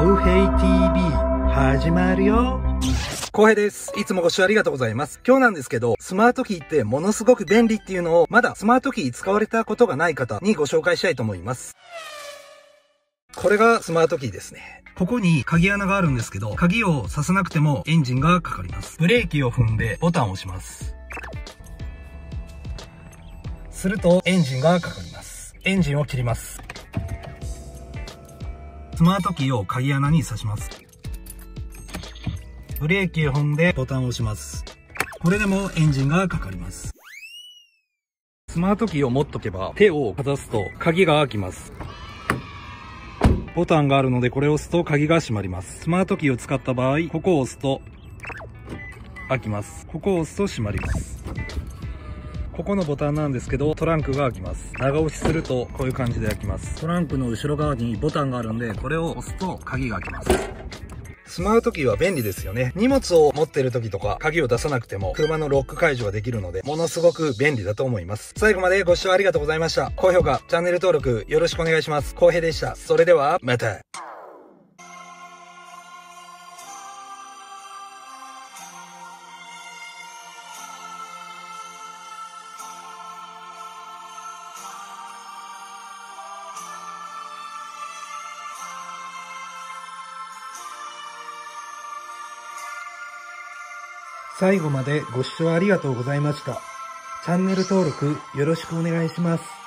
コウヘイ TV 始まるよ。コウヘイです。いつもご視聴ありがとうございます。今日なんですけど、スマートキーってものすごく便利っていうのを、まだスマートキー使われたことがない方にご紹介したいと思います。これがスマートキーですね。ここに鍵穴があるんですけど、鍵を挿さなくてもエンジンがかかります。ブレーキを踏んでボタンを押します。するとエンジンがかかります。エンジンを切ります。スマートキーを鍵穴に挿します。ブレーキを踏んでボタンを押します。これでもエンジンがかかります。スマートキーを持っとけば手をかざすと鍵が開きます。ボタンがあるのでこれを押すと鍵が閉まります。スマートキーを使った場合、ここを押すと開きます。ここを押すと閉まります。ここのボタンなんですけど、トランクが開きます。長押しするとこういう感じで開きます。トランクの後ろ側にボタンがあるんで、これを押すと鍵が開きます。スマートキーは便利ですよね。荷物を持ってる時とか、鍵を出さなくても、車のロック解除ができるので、ものすごく便利だと思います。最後までご視聴ありがとうございました。高評価、チャンネル登録よろしくお願いします。コウヘイでした。それでは、また。最後までご視聴ありがとうございました。チャンネル登録よろしくお願いします。